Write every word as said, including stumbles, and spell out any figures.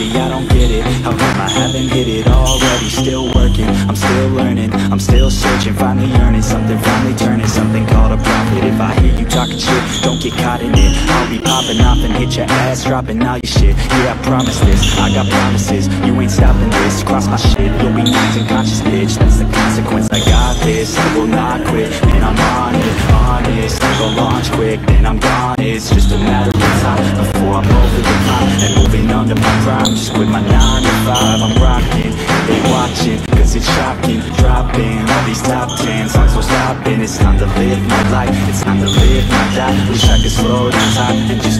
maybe I don't get it. How come I haven't hit it already? Still working, I'm still learning, I'm still searching, finally earning something, finally turning something called a profit. If I hear you talking shit, don't get caught in it. I'll be popping off and hit your ass, dropping all your shit. Yeah, I promise this, I got promises, you ain't stopping this. Cross my shit, you'll be knocked unconscious, bitch. That's the consequence, I got this, I will not quit. And I'm on it, honest, I gon' launch quick, then I'm gone. It's just a matter of time before I'm over the top and moving under my prime, just with my nine to five. I'm rocking, they watching, cause it's shocking, dropping all these top ten songs, so stopping. It's time to live my life, it's time to live my life. Wish I could slow down time and just